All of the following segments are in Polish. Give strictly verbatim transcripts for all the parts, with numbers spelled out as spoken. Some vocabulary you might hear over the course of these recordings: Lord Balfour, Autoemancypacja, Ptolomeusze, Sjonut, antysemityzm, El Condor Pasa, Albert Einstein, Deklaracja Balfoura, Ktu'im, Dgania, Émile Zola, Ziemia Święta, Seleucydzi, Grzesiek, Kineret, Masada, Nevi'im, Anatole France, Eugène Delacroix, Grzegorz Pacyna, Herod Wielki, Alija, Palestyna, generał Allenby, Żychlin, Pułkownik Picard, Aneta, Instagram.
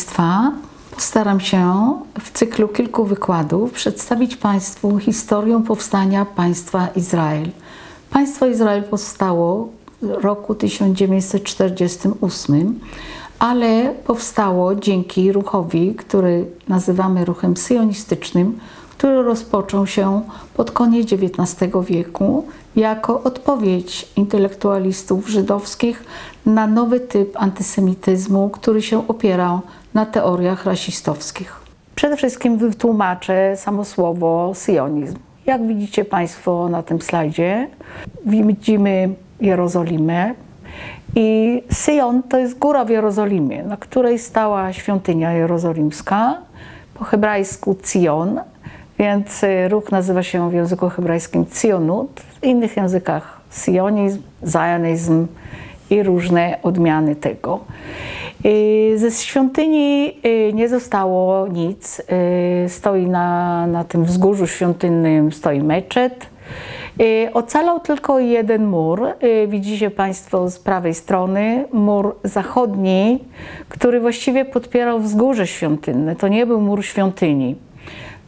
Państwa postaram się w cyklu kilku wykładów przedstawić Państwu historię powstania państwa Izrael. Państwo Izrael powstało w roku tysiąc dziewięćset czterdziestym ósmym, ale powstało dzięki ruchowi, który nazywamy ruchem syjonistycznym, który rozpoczął się pod koniec dziewiętnastego wieku jako odpowiedź intelektualistów żydowskich na nowy typ antysemityzmu, który się opierał na teoriach rasistowskich. Przede wszystkim wytłumaczę samo słowo syjonizm. Jak widzicie Państwo na tym slajdzie, widzimy Jerozolimę i Syjon to jest góra w Jerozolimie, na której stała świątynia jerozolimska, po hebrajsku Sion, więc ruch nazywa się w języku hebrajskim Sjonut, w innych językach syjonizm, zionizm i różne odmiany tego. Ze świątyni nie zostało nic, stoi na, na tym wzgórzu świątynnym, stoi meczet. Ocalał tylko jeden mur, widzicie Państwo z prawej strony, mur zachodni, który właściwie podpierał wzgórze świątynne, to nie był mur świątyni.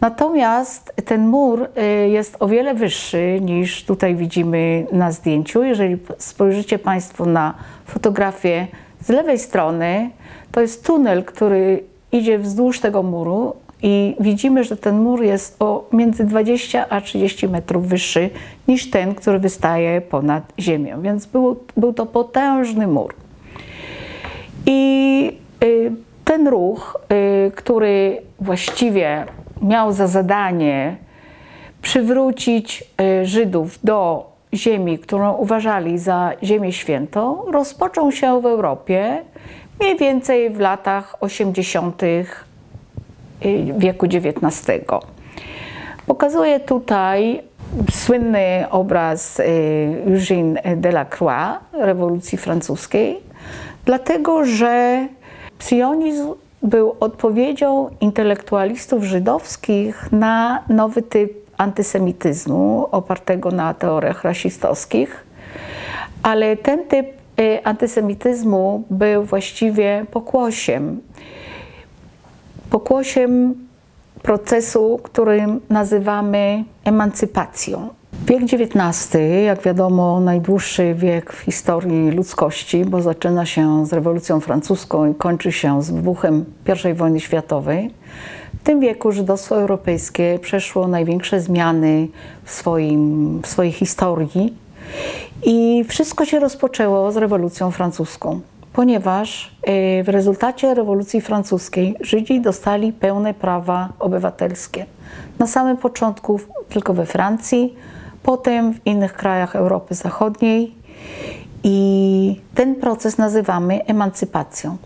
Natomiast ten mur jest o wiele wyższy niż tutaj widzimy na zdjęciu. Jeżeli spojrzycie Państwo na fotografię z lewej strony, to jest tunel, który idzie wzdłuż tego muru i widzimy, że ten mur jest o między dwadzieścia a trzydzieści metrów wyższy niż ten, który wystaje ponad ziemią. Więc był, był to potężny mur. I ten ruch, który właściwie miał za zadanie przywrócić Żydów do ziemi, którą uważali za Ziemię Świętą, rozpoczął się w Europie mniej więcej w latach osiemdziesiątych wieku dziewiętnastego. Pokazuję tutaj słynny obraz Eugène Delacroix rewolucji francuskiej, dlatego że syjonizm był odpowiedzią intelektualistów żydowskich na nowy typ antysemityzmu opartego na teoriach rasistowskich, ale ten typ antysemityzmu był właściwie pokłosiem. Pokłosiem procesu, którym nazywamy emancypacją. Wiek dziewiętnasty, jak wiadomo, najdłuższy wiek w historii ludzkości, bo zaczyna się z rewolucją francuską i kończy się z wybuchem pierwszej wojny światowej. W tym wieku żydostwo europejskie przeszło największe zmiany w, swoim, w swojej historii i wszystko się rozpoczęło z rewolucją francuską, ponieważ w rezultacie rewolucji francuskiej Żydzi dostali pełne prawa obywatelskie. Na samym początku tylko we Francji, potem w innych krajach Europy Zachodniej i ten proces nazywamy emancypacją.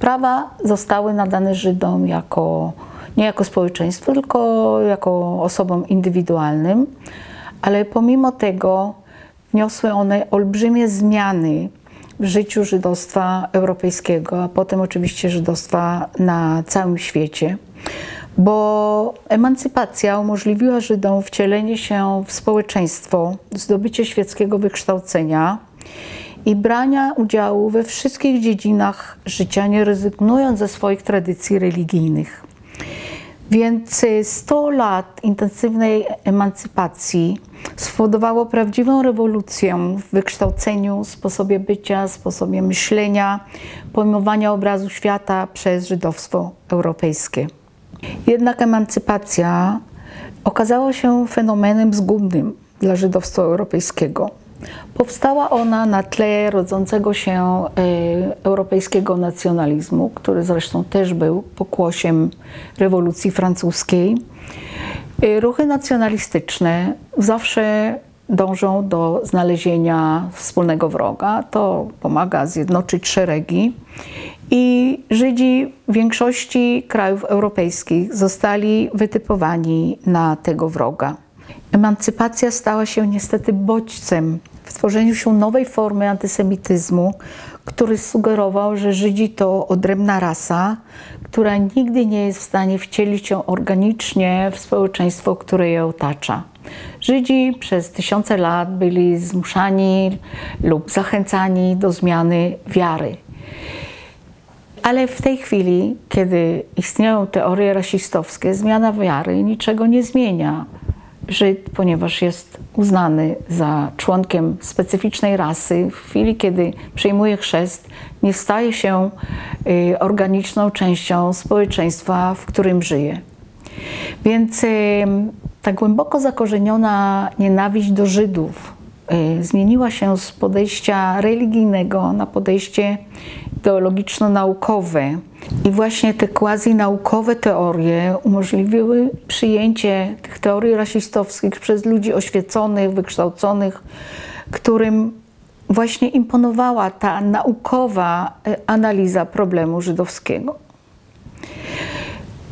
Prawa zostały nadane Żydom jako, nie jako społeczeństwu, tylko jako osobom indywidualnym, ale pomimo tego wniosły one olbrzymie zmiany w życiu żydostwa europejskiego, a potem oczywiście żydostwa na całym świecie, bo emancypacja umożliwiła Żydom wcielenie się w społeczeństwo, zdobycie świeckiego wykształcenia i brania udziału we wszystkich dziedzinach życia, nie rezygnując ze swoich tradycji religijnych. Więc sto lat intensywnej emancypacji spowodowało prawdziwą rewolucję w wykształceniu, sposobie bycia, sposobie myślenia, pojmowania obrazu świata przez żydowstwo europejskie. Jednak emancypacja okazała się fenomenem zgubnym dla żydowstwa europejskiego. Powstała ona na tle rodzącego się europejskiego nacjonalizmu, który zresztą też był pokłosiem rewolucji francuskiej. Ruchy nacjonalistyczne zawsze dążą do znalezienia wspólnego wroga. To pomaga zjednoczyć szeregi i Żydzi w większości krajów europejskich zostali wytypowani na tego wroga. Emancypacja stała się niestety bodźcem w tworzeniu się nowej formy antysemityzmu, który sugerował, że Żydzi to odrębna rasa, która nigdy nie jest w stanie wcielić się organicznie w społeczeństwo, które je otacza. Żydzi przez tysiące lat byli zmuszani lub zachęcani do zmiany wiary. Ale w tej chwili, kiedy istnieją teorie rasistowskie, zmiana wiary niczego nie zmienia. Żyd, ponieważ jest uznany za członkiem specyficznej rasy, w chwili, kiedy przyjmuje chrzest, nie staje się organiczną częścią społeczeństwa, w którym żyje. Więc ta głęboko zakorzeniona nienawiść do Żydów zmieniła się z podejścia religijnego na podejście ideologiczno-naukowe. I właśnie te quasi-naukowe teorie umożliwiły przyjęcie tych teorii rasistowskich przez ludzi oświeconych, wykształconych, którym właśnie imponowała ta naukowa analiza problemu żydowskiego.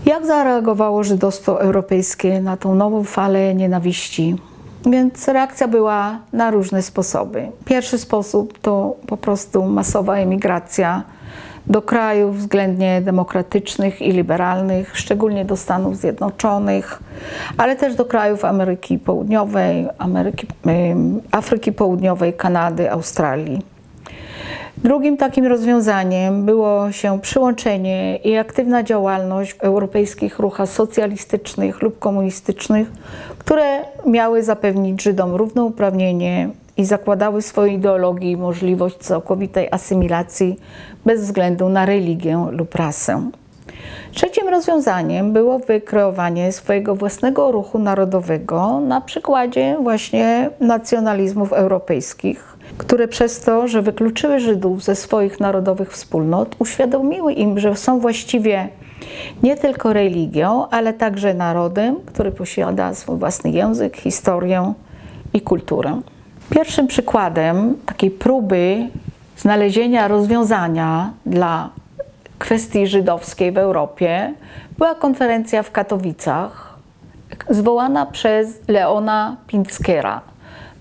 Jak zareagowało żydostwo europejskie na tą nową falę nienawiści? Więc reakcja była na różne sposoby. Pierwszy sposób to po prostu masowa emigracja do krajów względnie demokratycznych i liberalnych, szczególnie do Stanów Zjednoczonych, ale też do krajów Ameryki Południowej, Ameryki, Afryki Południowej, Kanady, Australii. Drugim takim rozwiązaniem było się przyłączenie i aktywna działalność w europejskich ruchach socjalistycznych lub komunistycznych, które miały zapewnić Żydom równouprawnienie i zakładały w swojej ideologii możliwość całkowitej asymilacji bez względu na religię lub rasę. Trzecim rozwiązaniem było wykreowanie swojego własnego ruchu narodowego na przykładzie właśnie nacjonalizmów europejskich, które przez to, że wykluczyły Żydów ze swoich narodowych wspólnot, uświadomiły im, że są właściwie nie tylko religią, ale także narodem, który posiada swój własny język, historię i kulturę. Pierwszym przykładem takiej próby znalezienia rozwiązania dla kwestii żydowskiej w Europie była konferencja w Katowicach, zwołana przez Leona Pinskera.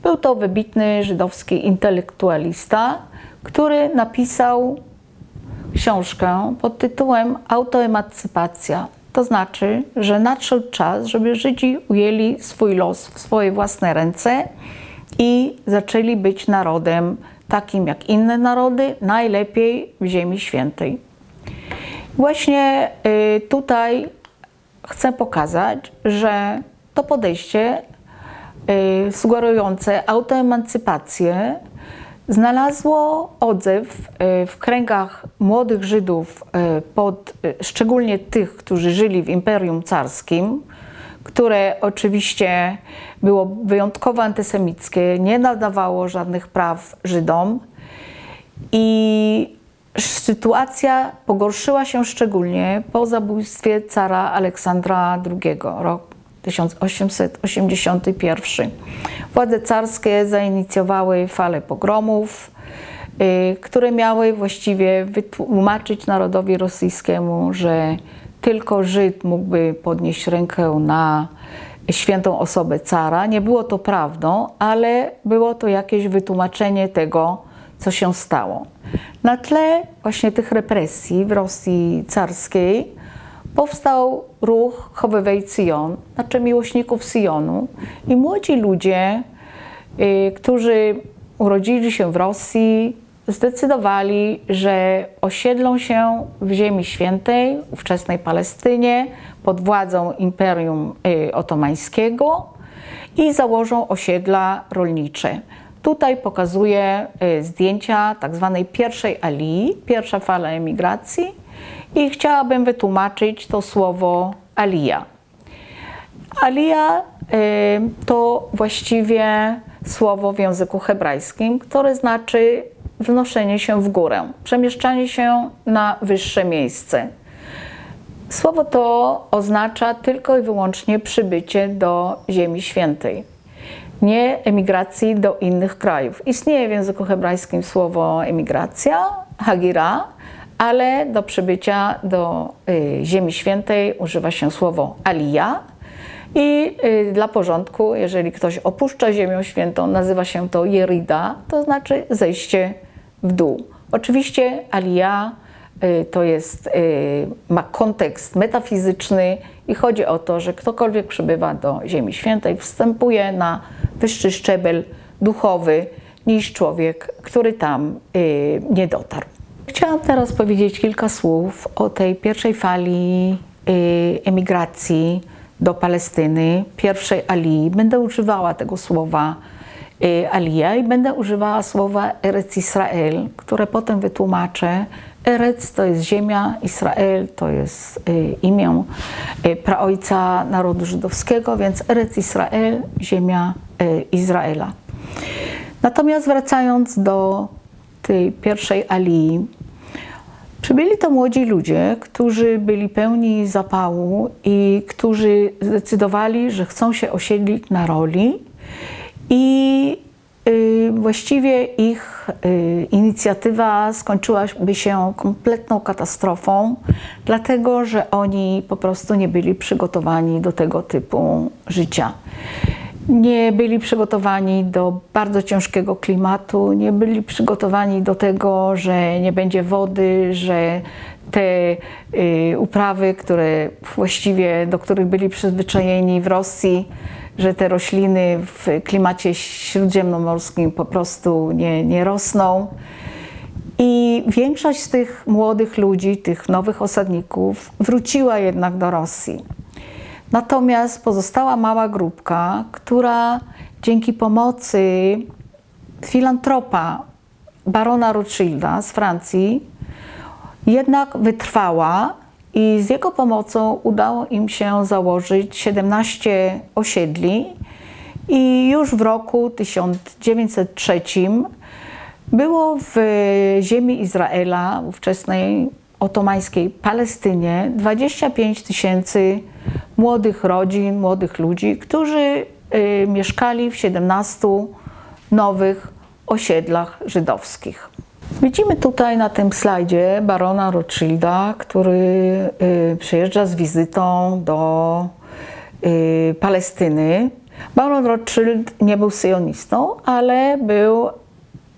Był to wybitny żydowski intelektualista, który napisał książkę pod tytułem Autoemancypacja. To znaczy, że nadszedł czas, żeby Żydzi ujęli swój los w swoje własne ręce i zaczęli być narodem takim jak inne narody, najlepiej w Ziemi Świętej. Właśnie tutaj chcę pokazać, że to podejście sugerujące autoemancypację znalazło odzew w kręgach młodych Żydów, pod, szczególnie tych, którzy żyli w Imperium Carskim, które oczywiście było wyjątkowo antysemickie, nie nadawało żadnych praw Żydom i sytuacja pogorszyła się szczególnie po zabójstwie cara Aleksandra drugiego, rok tysiąc osiemset osiemdziesiąty pierwszy. Władze carskie zainicjowały falę pogromów, które miały właściwie wytłumaczyć narodowi rosyjskiemu, że tylko Żyd mógłby podnieść rękę na świętą osobę cara. Nie było to prawdą, ale było to jakieś wytłumaczenie tego, co się stało. Na tle właśnie tych represji w Rosji carskiej powstał ruch Chowewej Cjon, znaczy miłośników Syjonu, i młodzi ludzie, y, którzy urodzili się w Rosji, zdecydowali, że osiedlą się w Ziemi Świętej, ówczesnej Palestynie, pod władzą Imperium y, Otomańskiego i założą osiedla rolnicze. Tutaj pokazuję y, zdjęcia tzw. pierwszej Alii, pierwsza fala emigracji, i chciałabym wytłumaczyć to słowo Alija. Alija to właściwie słowo w języku hebrajskim, które znaczy wznoszenie się w górę, przemieszczanie się na wyższe miejsce. Słowo to oznacza tylko i wyłącznie przybycie do Ziemi Świętej, nie emigracji do innych krajów. Istnieje w języku hebrajskim słowo emigracja, hagira, ale do przybycia do y, Ziemi Świętej używa się słowo alija i y, dla porządku, jeżeli ktoś opuszcza Ziemię Świętą, nazywa się to jerida, to znaczy zejście w dół. Oczywiście alija y, to jest, y, ma kontekst metafizyczny i chodzi o to, że ktokolwiek przybywa do Ziemi Świętej, wstępuje na wyższy szczebel duchowy niż człowiek, który tam y, nie dotarł. Chciałam teraz powiedzieć kilka słów o tej pierwszej fali emigracji do Palestyny, pierwszej alii. Będę używała tego słowa alija i będę używała słowa Eretz Izrael, które potem wytłumaczę. Eretz to jest ziemia, Izrael to jest imię praojca narodu żydowskiego, więc Eretz Izrael, ziemia Izraela. Natomiast wracając do tej pierwszej alii, przybyli to młodzi ludzie, którzy byli pełni zapału i którzy zdecydowali, że chcą się osiedlić na roli i y, właściwie ich y, inicjatywa skończyłaby się kompletną katastrofą, dlatego że oni po prostu nie byli przygotowani do tego typu życia. Nie byli przygotowani do bardzo ciężkiego klimatu, nie byli przygotowani do tego, że nie będzie wody, że te y, uprawy, które właściwie, do których byli przyzwyczajeni w Rosji, że te rośliny w klimacie śródziemnomorskim po prostu nie, nie rosną. I większość z tych młodych ludzi, tych nowych osadników wróciła jednak do Rosji. Natomiast pozostała mała grupka, która dzięki pomocy filantropa barona Rothschilda z Francji jednak wytrwała i z jego pomocą udało im się założyć siedemnaście osiedli i już w roku tysiąc dziewięćset trzecim było w ziemi Izraela, ówczesnej otomańskiej Palestynie, dwadzieścia pięć tysięcy młodych rodzin, młodych ludzi, którzy y, mieszkali w siedemnastu nowych osiedlach żydowskich. Widzimy tutaj na tym slajdzie barona Rothschilda, który y, przyjeżdża z wizytą do y, Palestyny. Baron Rothschild nie był syjonistą, ale był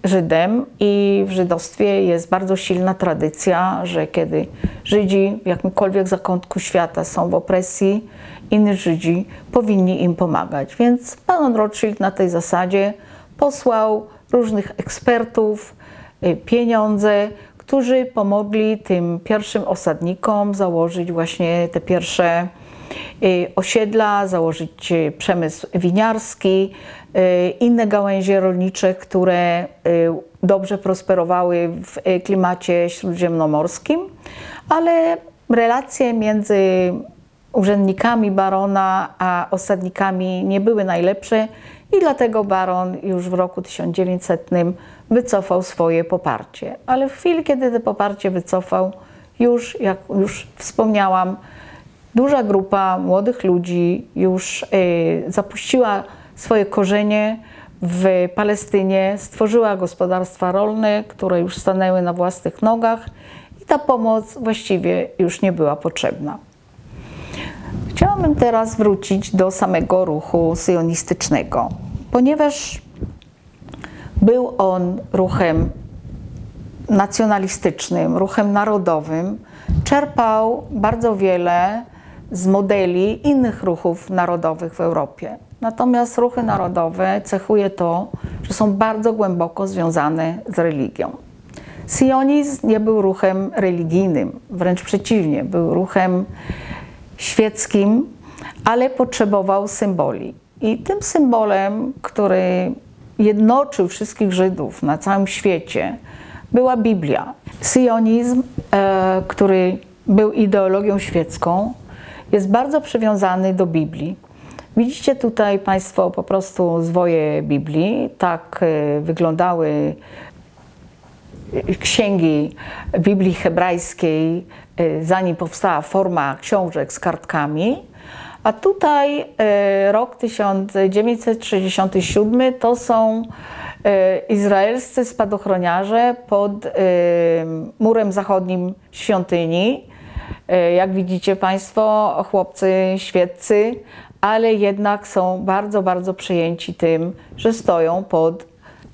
Żydem i w żydostwie jest bardzo silna tradycja, że kiedy Żydzi w jakimkolwiek zakątku świata są w opresji, inni Żydzi powinni im pomagać. Więc pan Rothschild na tej zasadzie posłał różnych ekspertów, pieniądze, którzy pomogli tym pierwszym osadnikom założyć właśnie te pierwsze osiedla, założyć przemysł winiarski, inne gałęzie rolnicze, które dobrze prosperowały w klimacie śródziemnomorskim, ale relacje między urzędnikami barona a osadnikami nie były najlepsze i dlatego baron już w roku tysiąc dziewięćsetnym wycofał swoje poparcie. Ale w chwili, kiedy to poparcie wycofał, już, jak już wspomniałam, duża grupa młodych ludzi już y, zapuściła swoje korzenie w Palestynie, stworzyła gospodarstwa rolne, które już stanęły na własnych nogach i ta pomoc właściwie już nie była potrzebna. Chciałabym teraz wrócić do samego ruchu syjonistycznego, ponieważ był on ruchem nacjonalistycznym, ruchem narodowym, czerpał bardzo wiele z modeli innych ruchów narodowych w Europie. Natomiast ruchy narodowe cechuje to, że są bardzo głęboko związane z religią. Syjonizm nie był ruchem religijnym, wręcz przeciwnie, był ruchem świeckim, ale potrzebował symboli. I tym symbolem, który jednoczył wszystkich Żydów na całym świecie, była Biblia. Syjonizm, e, który był ideologią świecką, jest bardzo przywiązany do Biblii. Widzicie tutaj Państwo po prostu zwoje Biblii. Tak e, wyglądały księgi Biblii hebrajskiej, e, zanim powstała forma książek z kartkami. A tutaj e, rok tysiąc dziewięćset sześćdziesiąty siódmy to są izraelscy spadochroniarze pod y, murem zachodnim świątyni. Y, jak widzicie Państwo, chłopcy świeccy, ale jednak są bardzo, bardzo przejęci tym, że stoją pod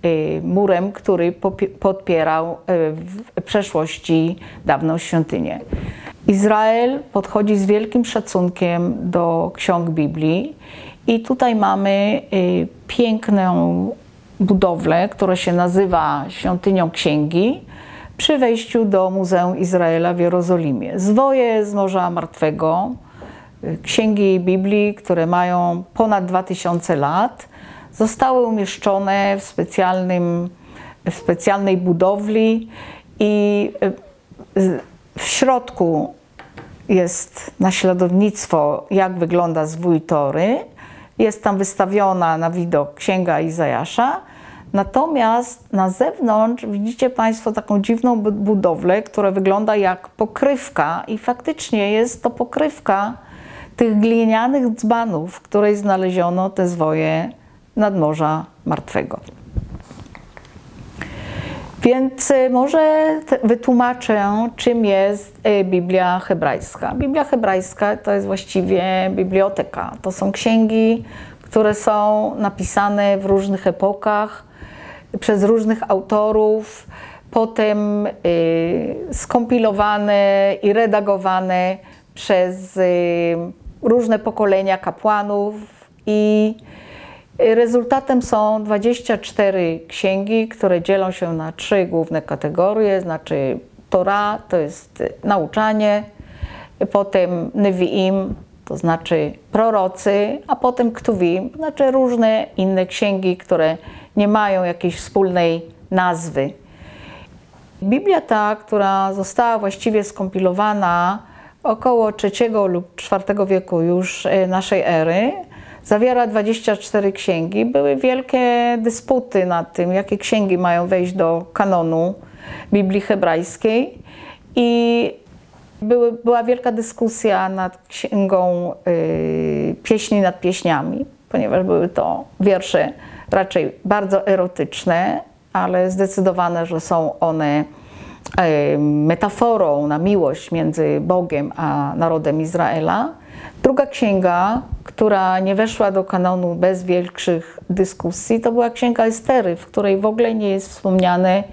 y, murem, który podpierał y, w przeszłości dawną świątynię. Izrael podchodzi z wielkim szacunkiem do ksiąg Biblii i tutaj mamy y, piękną budowlę, która się nazywa Świątynią Księgi, przy wejściu do Muzeum Izraela w Jerozolimie. Zwoje z Morza Martwego, księgi Biblii, które mają ponad dwa tysiące lat, zostały umieszczone w, specjalnym, w specjalnej budowli i w środku jest naśladownictwo, jak wygląda zwój Tory. Jest tam wystawiona na widok księga Izajasza. Natomiast na zewnątrz widzicie Państwo taką dziwną budowlę, która wygląda jak pokrywka i faktycznie jest to pokrywka tych glinianych dzbanów, w której znaleziono te zwoje nad Morza Martwego. Więc może wytłumaczę, czym jest Biblia hebrajska. Biblia hebrajska to jest właściwie biblioteka. To są księgi, które są napisane w różnych epokach, przez różnych autorów, potem skompilowane i redagowane przez różne pokolenia kapłanów i rezultatem są dwadzieścia cztery księgi, które dzielą się na trzy główne kategorie, znaczy Tora, to jest nauczanie, potem Nevi'im, to znaczy prorocy, a potem Ktu'im, to znaczy różne inne księgi, które nie mają jakiejś wspólnej nazwy. Biblia ta, która została właściwie skompilowana około trzeciego lub czwartego wieku już naszej ery, zawiera dwadzieścia cztery księgi. Były wielkie dysputy nad tym, jakie księgi mają wejść do kanonu Biblii hebrajskiej i były, była wielka dyskusja nad księgą y, Pieśni nad pieśniami, ponieważ były to wiersze raczej bardzo erotyczne, ale zdecydowane, że są one y, metaforą na miłość między Bogiem a narodem Izraela. Druga księga, która nie weszła do kanonu bez większych dyskusji, to była księga Estery, w której w ogóle nie jest wspomniane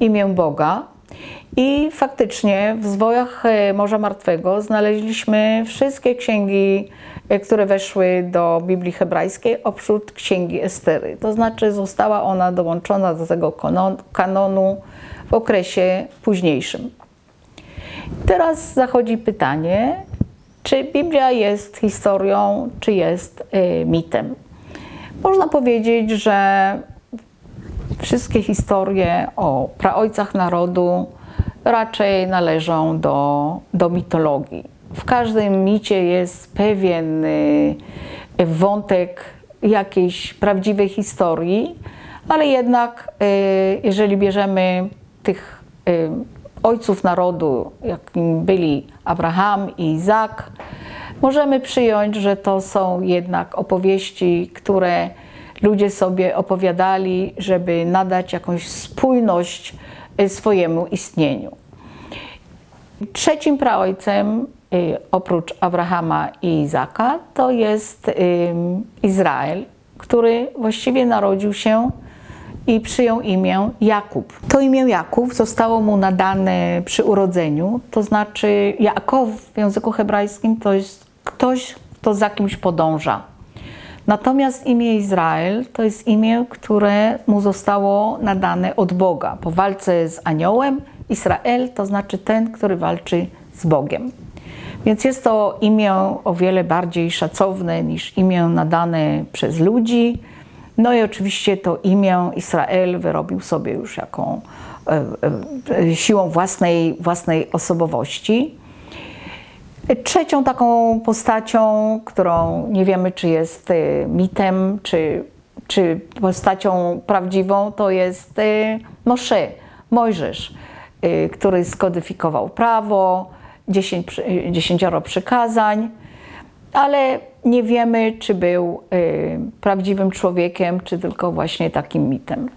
imię Boga. I faktycznie w zwojach Morza Martwego znaleźliśmy wszystkie księgi, które weszły do Biblii hebrajskiej, oprócz księgi Estery. To znaczy została ona dołączona do tego kanonu w okresie późniejszym. Teraz zachodzi pytanie, czy Biblia jest historią, czy jest mitem? Można powiedzieć, że wszystkie historie o praojcach narodu raczej należą do, do mitologii. W każdym micie jest pewien wątek jakiejś prawdziwej historii, ale jednak jeżeli bierzemy tych ojców narodu, jakim byli Abraham i Izak, możemy przyjąć, że to są jednak opowieści, które ludzie sobie opowiadali, żeby nadać jakąś spójność swojemu istnieniu. Trzecim praojcem, oprócz Abrahama i Izaka, to jest Izrael, który właściwie narodził się i przyjął imię Jakub. To imię Jakub zostało mu nadane przy urodzeniu, to znaczy Jakow w języku hebrajskim to jest ktoś, kto za kimś podąża. Natomiast imię Izrael to jest imię, które mu zostało nadane od Boga. Po walce z aniołem Izrael to znaczy ten, który walczy z Bogiem. Więc jest to imię o wiele bardziej szacowne niż imię nadane przez ludzi. No i oczywiście to imię Izrael wyrobił sobie już jaką siłą własnej, własnej osobowości. Trzecią taką postacią, którą nie wiemy, czy jest mitem, czy, czy postacią prawdziwą, to jest Moshe, Mojżesz, który skodyfikował prawo, dziesięć, dziesięcioro przykazań, ale nie wiemy, czy był y, prawdziwym człowiekiem, czy tylko właśnie takim mitem.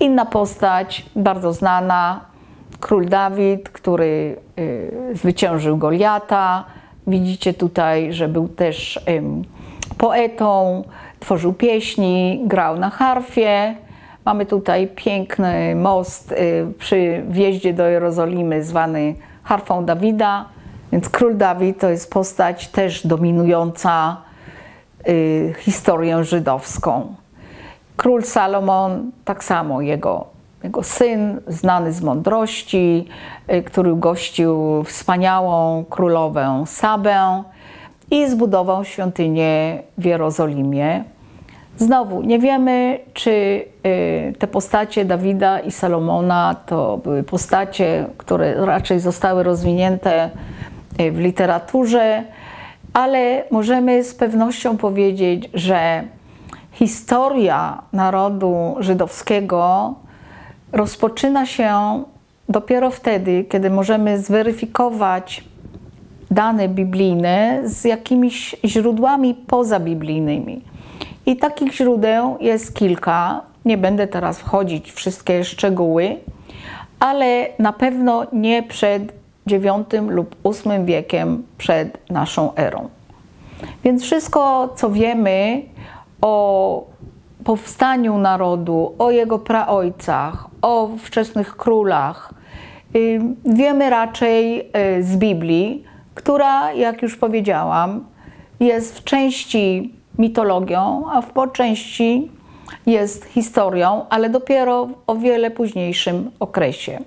Inna postać, bardzo znana, król Dawid, który y, zwyciężył Goliata. Widzicie tutaj, że był też y, poetą, tworzył pieśni, grał na harfie. Mamy tutaj piękny most y, przy wjeździe do Jerozolimy, zwany Harfą Dawida. Więc król Dawid to jest postać też dominująca historię żydowską. Król Salomon, tak samo jego jego syn, znany z mądrości, który gościł wspaniałą królowę Sabę i zbudował świątynię w Jerozolimie. Znowu, nie wiemy, czy te postacie Dawida i Salomona to były postacie, które raczej zostały rozwinięte w literaturze, ale możemy z pewnością powiedzieć, że historia narodu żydowskiego rozpoczyna się dopiero wtedy, kiedy możemy zweryfikować dane biblijne z jakimiś źródłami pozabiblijnymi. I takich źródeł jest kilka, nie będę teraz wchodzić w wszystkie szczegóły, ale na pewno nie przed dziewiątym lub ósmym wiekiem przed naszą erą. Więc wszystko, co wiemy o powstaniu narodu, o jego praojcach, o wczesnych królach, wiemy raczej z Biblii, która, jak już powiedziałam, jest w części mitologią, a po części jest historią, ale dopiero w o wiele późniejszym okresie.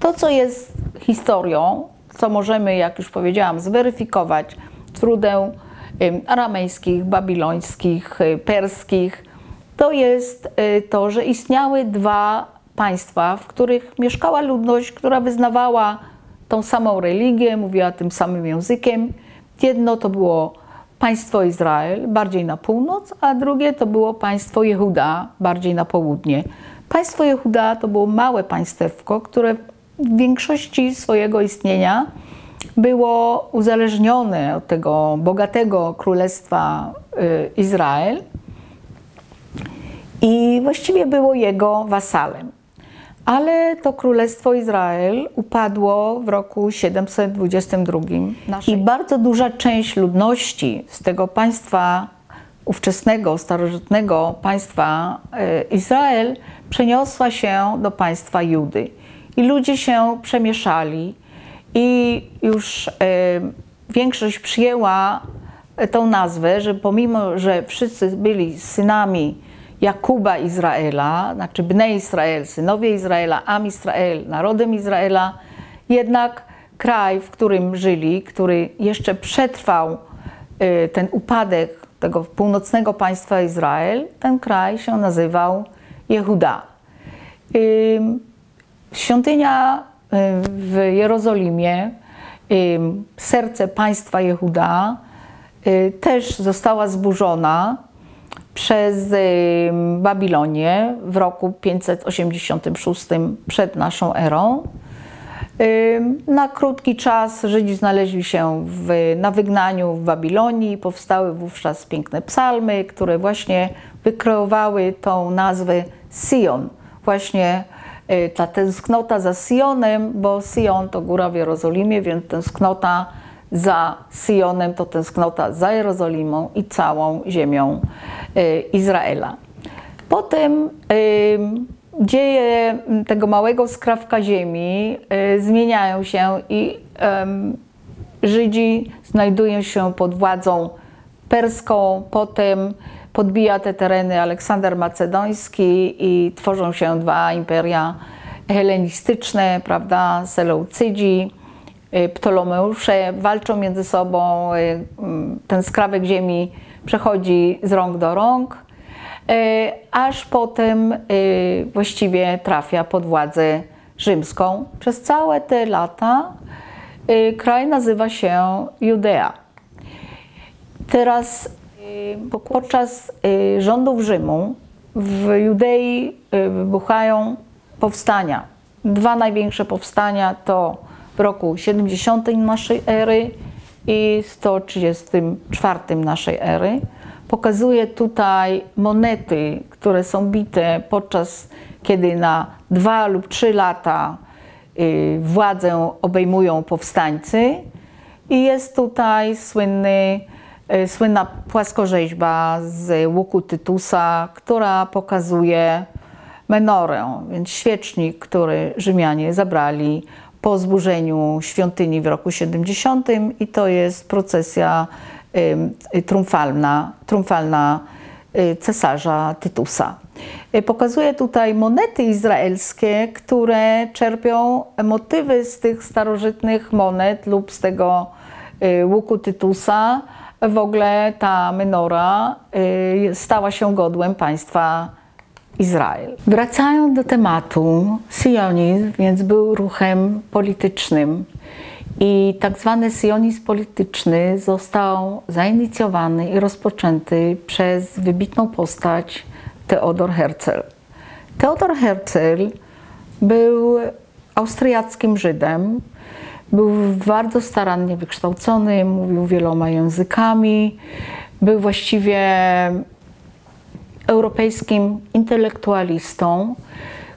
To, co jest historią, co możemy, jak już powiedziałam, zweryfikować z źródeł aramejskich, babilońskich, perskich, to jest to, że istniały dwa państwa, w których mieszkała ludność, która wyznawała tą samą religię, mówiła tym samym językiem. Jedno to było państwo Izrael, bardziej na północ, a drugie to było państwo Jehuda, bardziej na południe. Państwo Jehuda to było małe państewko, które w większości swojego istnienia było uzależnione od tego bogatego królestwa Izrael i właściwie było jego wasalem. Ale to królestwo Izrael upadło w roku siedemset dwudziestym drugim naszej. I bardzo duża część ludności z tego państwa, ówczesnego, starożytnego państwa Izrael, przeniosła się do państwa Judy. I ludzie się przemieszali i już większość przyjęła tą nazwę, że pomimo, że wszyscy byli synami Jakuba Izraela, znaczy Bne Izrael, synowie Izraela, Am Izrael, narodem Izraela, jednak kraj, w którym żyli, który jeszcze przetrwał ten upadek tego północnego państwa Izrael, ten kraj się nazywał Jehuda. Świątynia w Jerozolimie, serce państwa Jehuda, też została zburzona przez Babilonię w roku pięćset osiemdziesiątym szóstym przed naszą erą. Na krótki czas Żydzi znaleźli się w, na wygnaniu w Babilonii. Powstały wówczas piękne psalmy, które właśnie wykreowały tą nazwę Syjon. Właśnie ta tęsknota za Syjonem, bo Syjon to góra w Jerozolimie, więc tęsknota za Syjonem to tęsknota za Jerozolimą i całą ziemią Izraela. Potem dzieje tego małego skrawka ziemi zmieniają się i Żydzi znajdują się pod władzą perską, potem podbija te tereny Aleksander Macedoński i tworzą się dwa imperia helenistyczne, prawda, Seleucydzi, Ptolomeusze walczą między sobą, ten skrawek ziemi przechodzi z rąk do rąk, aż potem właściwie trafia pod władzę rzymską. Przez całe te lata kraj nazywa się Judea. Teraz podczas rządów Rzymu w Judei wybuchają powstania. Dwa największe powstania to w roku siedemdziesiątym naszej ery i sto trzydziestym czwartym naszej ery. Pokazuje tutaj monety, które są bite podczas, kiedy na dwa lub trzy lata władzę obejmują powstańcy. I jest tutaj słynny, słynna płaskorzeźba z łuku Tytusa, która pokazuje menorę, więc świecznik, który Rzymianie zabrali po zburzeniu świątyni w roku siedemdziesiątym i to jest procesja y, y, triumfalna, triumfalna cesarza Tytusa. Pokazuję tutaj monety izraelskie, które czerpią motywy z tych starożytnych monet lub z tego łuku Tytusa. W ogóle ta menora stała się godłem państwa Izrael. Wracając do tematu, syjonizm więc był ruchem politycznym i tak zwany syjonizm polityczny został zainicjowany i rozpoczęty przez wybitną postać Theodor Herzl. Theodor Herzl był austriackim Żydem, był bardzo starannie wykształcony, mówił wieloma językami, był właściwie europejskim intelektualistą,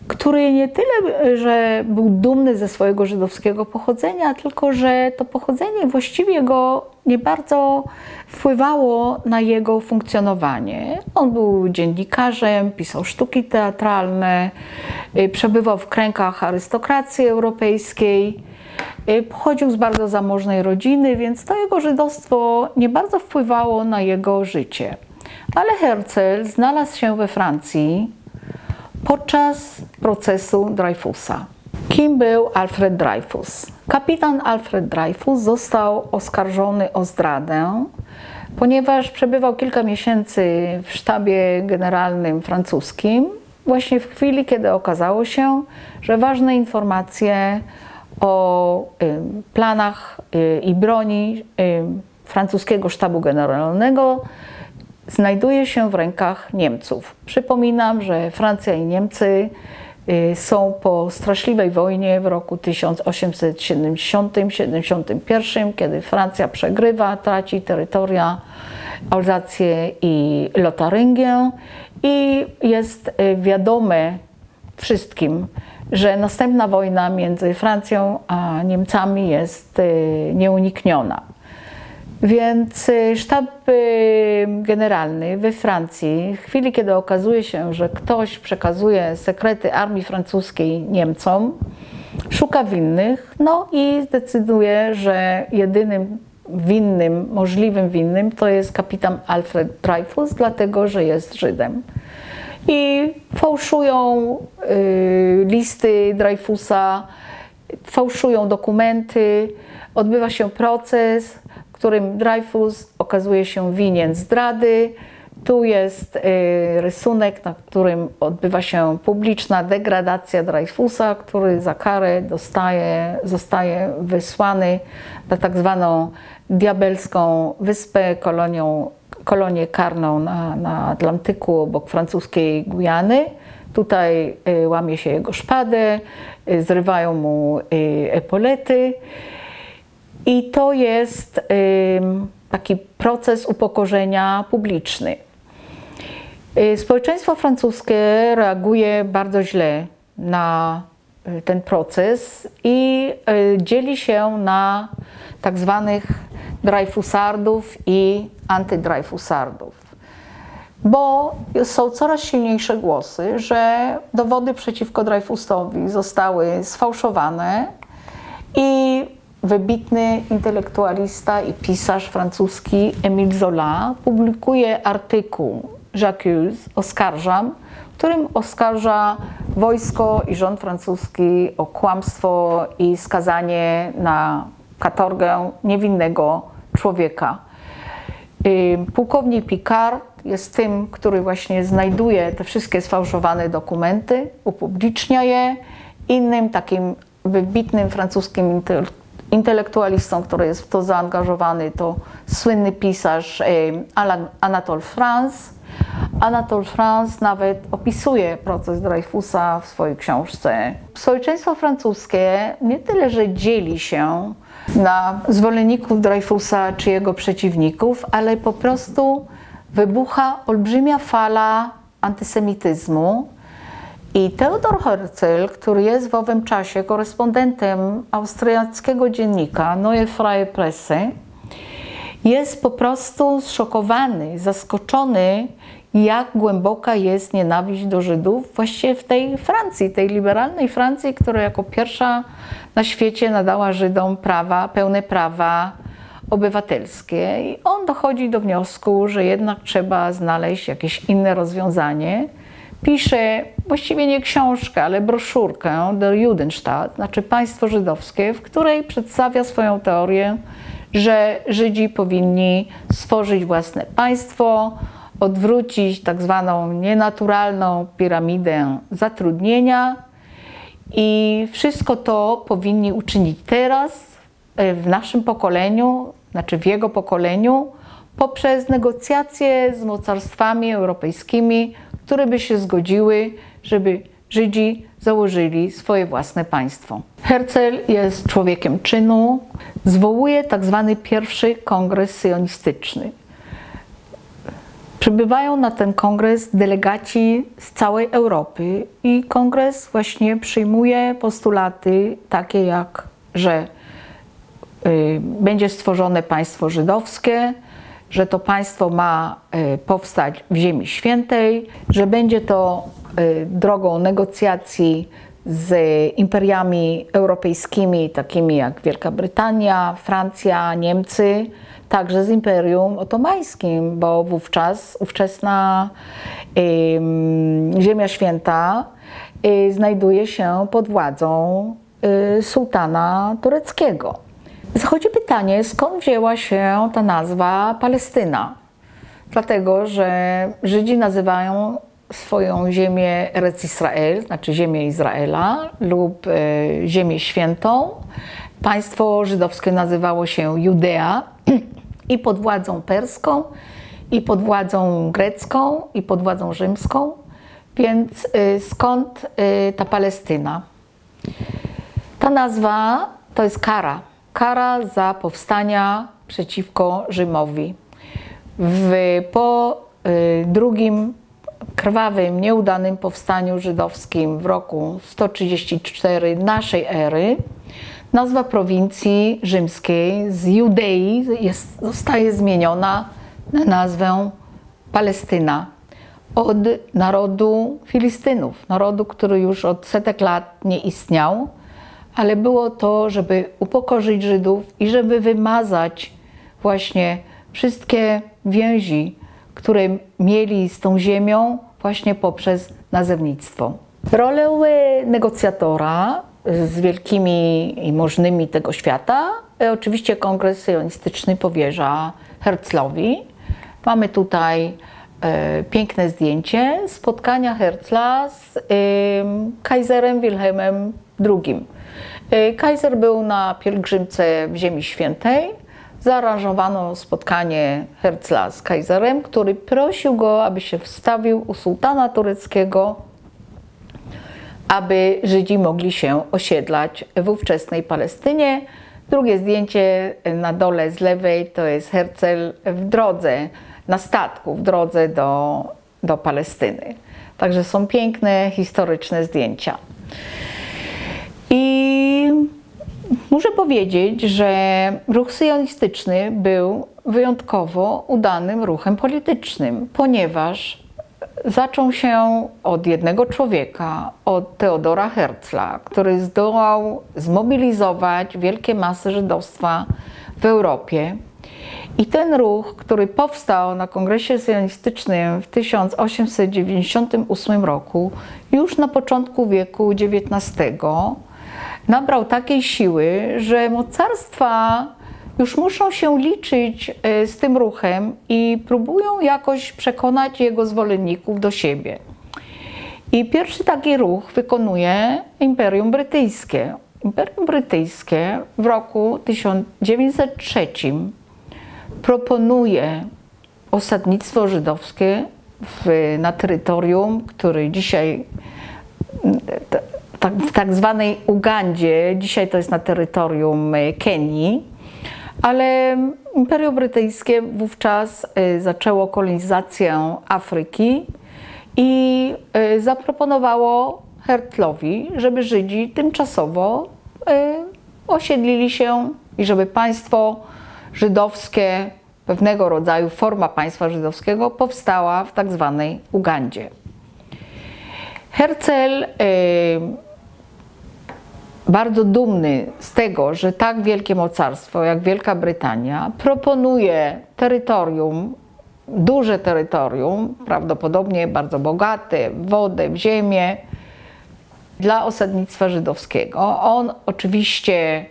który nie tyle, że był dumny ze swojego żydowskiego pochodzenia, tylko że to pochodzenie właściwie go nie bardzo wpływało na jego funkcjonowanie. On był dziennikarzem, pisał sztuki teatralne, przebywał w kręgach arystokracji europejskiej, pochodził z bardzo zamożnej rodziny, więc to jego żydostwo nie bardzo wpływało na jego życie. Ale Herzl znalazł się we Francji podczas procesu Dreyfusa. Kim był Alfred Dreyfus? Kapitan Alfred Dreyfus został oskarżony o zdradę, ponieważ przebywał kilka miesięcy w sztabie generalnym francuskim, właśnie w chwili, kiedy okazało się, że ważne informacje o planach i broni francuskiego sztabu generalnego znajduje się w rękach Niemców. Przypominam, że Francja i Niemcy są po straszliwej wojnie w roku tysiąc osiemset siedemdziesiątym do siedemdziesiątego pierwszego, kiedy Francja przegrywa, traci terytoria, Alzację i Lotaryngię i jest wiadome wszystkim, że następna wojna między Francją a Niemcami jest nieunikniona. Więc sztab generalny we Francji, w chwili kiedy okazuje się, że ktoś przekazuje sekrety armii francuskiej Niemcom, szuka winnych, no i zdecyduje, że jedynym winnym, możliwym winnym to jest kapitan Alfred Dreyfus, dlatego że jest Żydem. I fałszują y, listy Dreyfusa, fałszują dokumenty, odbywa się proces, w którym Dreyfus okazuje się winien zdrady. Tu jest y, rysunek, na którym odbywa się publiczna degradacja Dreyfusa, który za karę dostaje, zostaje wysłany na tak zwaną diabelską wyspę, kolonią kolonię karną na, na Atlantyku obok francuskiej Gujany. Tutaj łamie się jego szpadę, zrywają mu epolety i to jest taki proces upokorzenia publiczny. Społeczeństwo francuskie reaguje bardzo źle na ten proces i dzieli się na tak zwanych Dreyfusardów i antydrajfusardów, bo są coraz silniejsze głosy, że dowody przeciwko Dreyfusowi zostały sfałszowane i wybitny intelektualista i pisarz francuski Émile Zola publikuje artykuł J'accuse, oskarżam, w którym oskarża wojsko i rząd francuski o kłamstwo i skazanie na katorgę niewinnego człowieka. Pułkownik Picard jest tym, który właśnie znajduje te wszystkie sfałszowane dokumenty, upublicznia je. Innym takim wybitnym francuskim intelektualistą, który jest w to zaangażowany, to słynny pisarz Anatole France. Anatole France nawet opisuje proces Dreyfusa w swojej książce. Społeczeństwo francuskie nie tyle, że dzieli się na zwolenników Dreyfusa czy jego przeciwników, ale po prostu wybucha olbrzymia fala antysemityzmu. I Theodor Herzl, który jest w owym czasie korespondentem austriackiego dziennika Neue Freie Presse, jest po prostu zszokowany, zaskoczony, jak głęboka jest nienawiść do Żydów właśnie w tej Francji, tej liberalnej Francji, która jako pierwsza na świecie nadała Żydom prawa, pełne prawa obywatelskie i on dochodzi do wniosku, że jednak trzeba znaleźć jakieś inne rozwiązanie. Pisze właściwie nie książkę, ale broszurkę Der Judenstaat, znaczy państwo żydowskie, w której przedstawia swoją teorię, że Żydzi powinni stworzyć własne państwo, odwrócić tak zwaną nienaturalną piramidę zatrudnienia i wszystko to powinni uczynić teraz, w naszym pokoleniu, znaczy w jego pokoleniu, poprzez negocjacje z mocarstwami europejskimi, które by się zgodziły, żeby Żydzi założyli swoje własne państwo. Herzl jest człowiekiem czynu, zwołuje tak zwany pierwszy kongres syjonistyczny. Przybywają na ten kongres delegaci z całej Europy i kongres właśnie przyjmuje postulaty takie jak, że y, będzie stworzone państwo żydowskie, że to państwo ma y, powstać w Ziemi Świętej, że będzie to y, drogą negocjacji z imperiami europejskimi, takimi jak Wielka Brytania, Francja, Niemcy, także z Imperium Otomańskim, bo wówczas ówczesna y, Ziemia Święta y, znajduje się pod władzą y, sułtana tureckiego. Zachodzi pytanie, skąd wzięła się ta nazwa Palestyna? Dlatego, że Żydzi nazywają swoją ziemię Eretz Izrael, znaczy ziemię Izraela lub e, ziemię świętą. Państwo żydowskie nazywało się Judea i pod władzą perską, i pod władzą grecką, i pod władzą rzymską. Więc e, skąd e, ta Palestyna? Ta nazwa to jest kara. Kara za powstania przeciwko Rzymowi. W, po y, drugim krwawym, nieudanym powstaniu żydowskim w roku sto trzydzieści cztery naszej ery nazwa prowincji rzymskiej z Judei jest, zostaje zmieniona na nazwę Palestyna od narodu Filistynów, narodu, który już od setek lat nie istniał, ale było to, żeby upokorzyć Żydów i żeby wymazać właśnie wszystkie więzi, które mieli z tą ziemią właśnie poprzez nazewnictwo. Rolę negocjatora z wielkimi i możnymi tego świata oczywiście kongres syjonistyczny powierza Herzlowi. Mamy tutaj e, piękne zdjęcie spotkania Herzla z e, kajzerem Wilhelmem drugim. Kajzer był na pielgrzymce w Ziemi Świętej. Zaaranżowano spotkanie Herzla z kajzerem, który prosił go, aby się wstawił u sułtana tureckiego, aby Żydzi mogli się osiedlać w ówczesnej Palestynie. Drugie zdjęcie na dole z lewej to jest Herzl w drodze, na statku, w drodze do, do Palestyny. Także są piękne, historyczne zdjęcia. I muszę powiedzieć, że ruch syjonistyczny był wyjątkowo udanym ruchem politycznym, ponieważ zaczął się od jednego człowieka, od Theodora Herzla, który zdołał zmobilizować wielkie masy żydostwa w Europie. I ten ruch, który powstał na kongresie syjonistycznym w tysiąc osiemset dziewięćdziesiątym ósmym roku, już na początku wieku dziewiętnastego nabrał takiej siły, że mocarstwa już muszą się liczyć z tym ruchem i próbują jakoś przekonać jego zwolenników do siebie. I pierwszy taki ruch wykonuje Imperium Brytyjskie. Imperium Brytyjskie w roku tysiąc dziewięćset trzecim proponuje osadnictwo żydowskie w, na terytorium, który dzisiaj w tak zwanej Ugandzie, dzisiaj to jest na terytorium Kenii, ale Imperium Brytyjskie wówczas zaczęło kolonizację Afryki i zaproponowało Herzlowi, żeby Żydzi tymczasowo osiedlili się i żeby państwo żydowskie, pewnego rodzaju forma państwa żydowskiego powstała w tak zwanej Ugandzie. Herzl bardzo dumny z tego, że tak wielkie mocarstwo jak Wielka Brytania proponuje terytorium, duże terytorium, prawdopodobnie bardzo bogate w wodę, w ziemię, dla osadnictwa żydowskiego. On oczywiście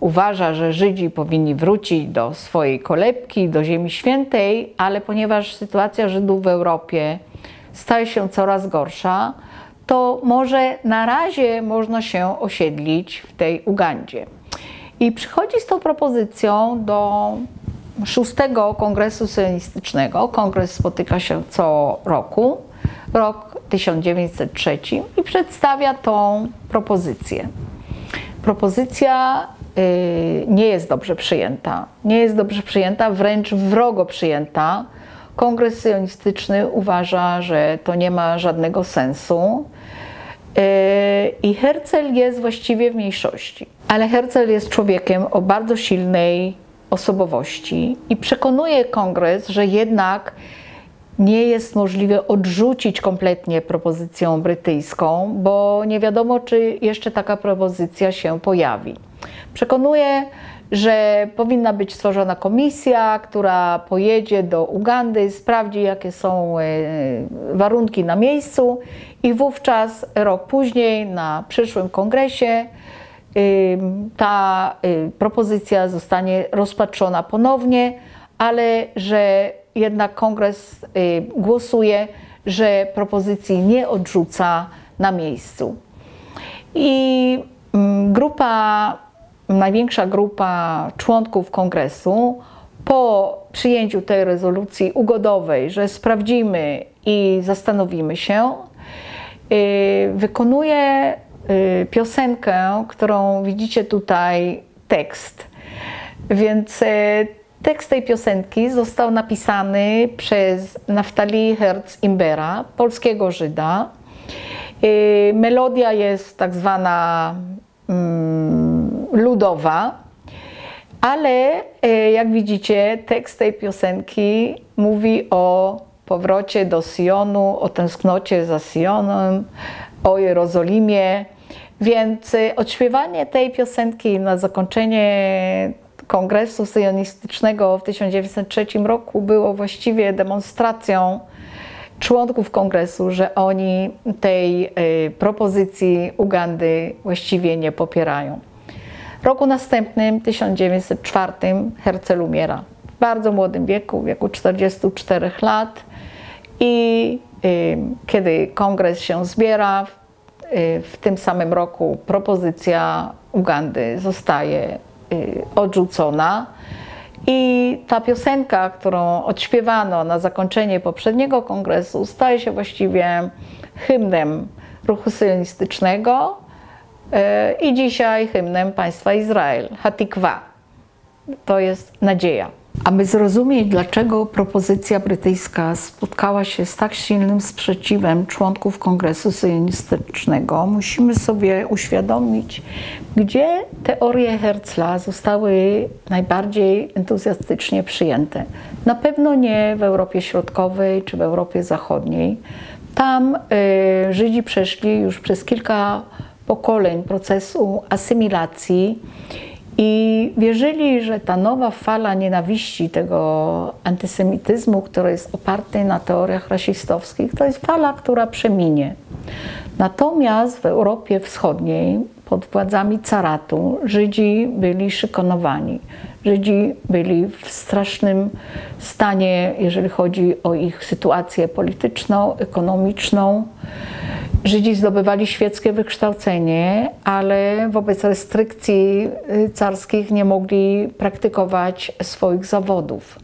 uważa, że Żydzi powinni wrócić do swojej kolebki, do Ziemi Świętej, ale ponieważ sytuacja Żydów w Europie staje się coraz gorsza, to może na razie można się osiedlić w tej Ugandzie. I przychodzi z tą propozycją do szóstego Kongresu Syjonistycznego. Kongres spotyka się co roku, rok tysiąc dziewięćset trzy, i przedstawia tą propozycję. Propozycja nie jest dobrze przyjęta. Nie jest dobrze przyjęta, wręcz wrogo przyjęta. Kongres Syjonistyczny uważa, że to nie ma żadnego sensu i Herzl jest właściwie w mniejszości. Ale Herzl jest człowiekiem o bardzo silnej osobowości i przekonuje Kongres, że jednak nie jest możliwe odrzucić kompletnie propozycję brytyjską, bo nie wiadomo, czy jeszcze taka propozycja się pojawi. Przekonuje, że powinna być stworzona komisja, która pojedzie do Ugandy, sprawdzi, jakie są warunki na miejscu, i wówczas rok później na przyszłym kongresie ta propozycja zostanie rozpatrzona ponownie, ale że jednak kongres głosuje, że propozycji nie odrzuca na miejscu. I grupa, największa grupa członków kongresu, po przyjęciu tej rezolucji ugodowej, że sprawdzimy i zastanowimy się, wykonuje piosenkę, którą widzicie tutaj tekst. Więc tekst tej piosenki został napisany przez Naftali Herz Imbera, polskiego Żyda. Melodia jest tak zwana ludowa, ale jak widzicie, tekst tej piosenki mówi o powrocie do Syjonu, o tęsknocie za Syjonem, o Jerozolimie. Więc odśpiewanie tej piosenki na zakończenie Kongresu Syjonistycznego w tysiąc dziewięćset trzy roku było właściwie demonstracją członków kongresu, że oni tej propozycji Ugandy właściwie nie popierają. W roku następnym, tysiąc dziewięćset czwartym, Herzl umiera w bardzo młodym wieku, w wieku czterdziestu czterech lat, i y, kiedy kongres się zbiera, y, w tym samym roku propozycja Ugandy zostaje y, odrzucona. I ta piosenka, którą odśpiewano na zakończenie poprzedniego kongresu, staje się właściwie hymnem ruchu syjonistycznego i dzisiaj hymnem państwa Izrael, Hatikwa. To jest nadzieja. Aby zrozumieć, dlaczego propozycja brytyjska spotkała się z tak silnym sprzeciwem członków Kongresu Syjonistycznego, musimy sobie uświadomić, gdzie teorie Herzla zostały najbardziej entuzjastycznie przyjęte. Na pewno nie w Europie Środkowej czy w Europie Zachodniej. Tam y, Żydzi przeszli już przez kilka pokoleń procesu asymilacji i wierzyli, że ta nowa fala nienawiści, tego antysemityzmu, który jest oparty na teoriach rasistowskich, to jest fala, która przeminie. Natomiast w Europie Wschodniej pod władzami caratu Żydzi byli szykanowani. Żydzi byli w strasznym stanie, jeżeli chodzi o ich sytuację polityczną, ekonomiczną. Żydzi zdobywali świeckie wykształcenie, ale wobec restrykcji carskich nie mogli praktykować swoich zawodów.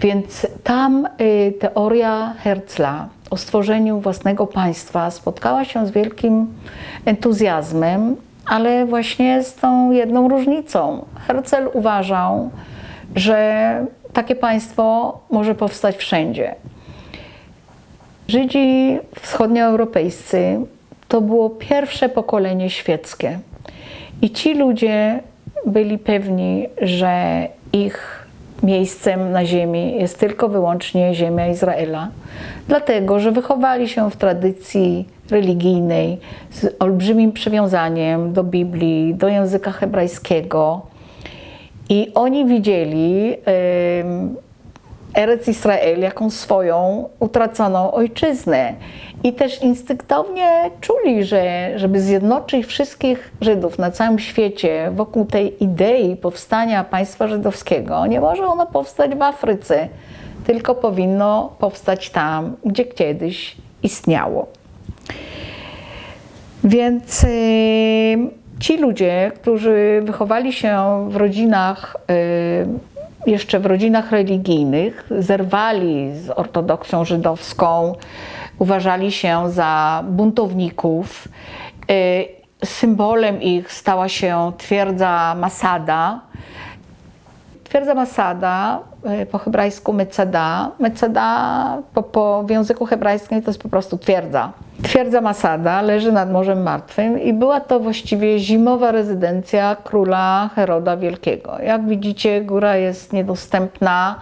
Więc tam teoria Herzla o stworzeniu własnego państwa spotkała się z wielkim entuzjazmem, ale właśnie z tą jedną różnicą. Herzl uważał, że takie państwo może powstać wszędzie. Żydzi wschodnioeuropejscy to było pierwsze pokolenie świeckie i ci ludzie byli pewni, że ich miejscem na ziemi jest tylko wyłącznie ziemia Izraela, dlatego że wychowali się w tradycji religijnej z olbrzymim przywiązaniem do Biblii, do języka hebrajskiego i oni widzieli Eretz Izrael jako swoją utraconą ojczyznę i też instynktownie czuli, że żeby zjednoczyć wszystkich Żydów na całym świecie wokół tej idei powstania państwa żydowskiego, nie może ono powstać w Afryce, tylko powinno powstać tam, gdzie kiedyś istniało. Więc ci ludzie, którzy wychowali się w rodzinach, jeszcze w rodzinach religijnych, zerwali z ortodoksją żydowską, uważali się za buntowników. Symbolem ich stała się twierdza Masada. Twierdza Masada, po hebrajsku Meceda. Meceda po, po, w języku hebrajskim to jest po prostu twierdza. Twierdza Masada leży nad Morzem Martwym i była to właściwie zimowa rezydencja króla Heroda Wielkiego. Jak widzicie, góra jest niedostępna